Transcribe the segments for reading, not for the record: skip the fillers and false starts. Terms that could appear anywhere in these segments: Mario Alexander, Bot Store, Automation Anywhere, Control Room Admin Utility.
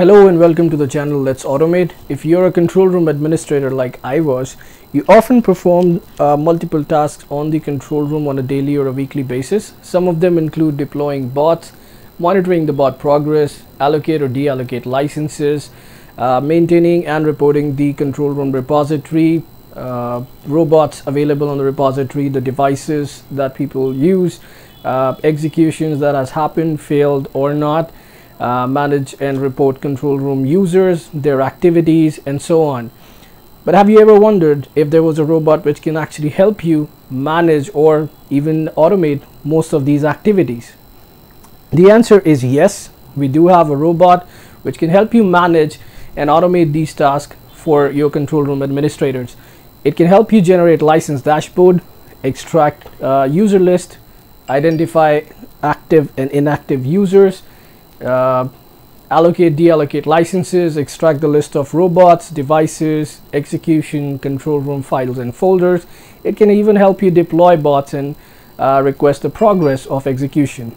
Hello and welcome to the channel Let's Automate. If you're a control room administrator like I was, you often perform multiple tasks on the control room on a daily or a weekly basis. Some of them include deploying bots, monitoring the bot progress, allocate or deallocate licenses, maintaining and reporting the control room repository, robots available on the repository, the devices that people use, executions that has happened, failed or not, manage and report control room users, their activities and so on. But have you ever wondered if there was a robot which can actually help you manage or even automate most of these activities? The answer is yes. We do have a robot which can help you manage and automate these tasks for your control room administrators. It can help you generate license dashboard, extract user list, identify active and inactive users, allocate, deallocate licenses, extract the list of robots, devices, execution, control room files and folders. It can even help you deploy bots and request the progress of execution.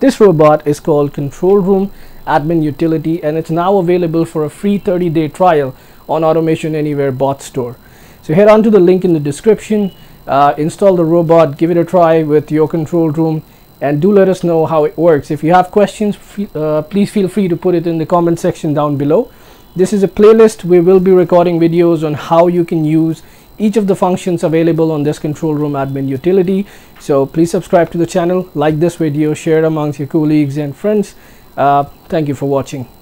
This robot is called Control Room Admin Utility, and it's now available for a free 30-day trial on Automation Anywhere Bot Store. So head on to the link in the description, install the robot, give it a try with your control room, and do let us know how it works. If you have questions, please feel free to put it in the comment section down below. This is a playlist. We will be recording videos on how you can use each of the functions available on this Control Room Admin Utility. So please subscribe to the channel, like this video, share it amongst your colleagues and friends. Thank you for watching.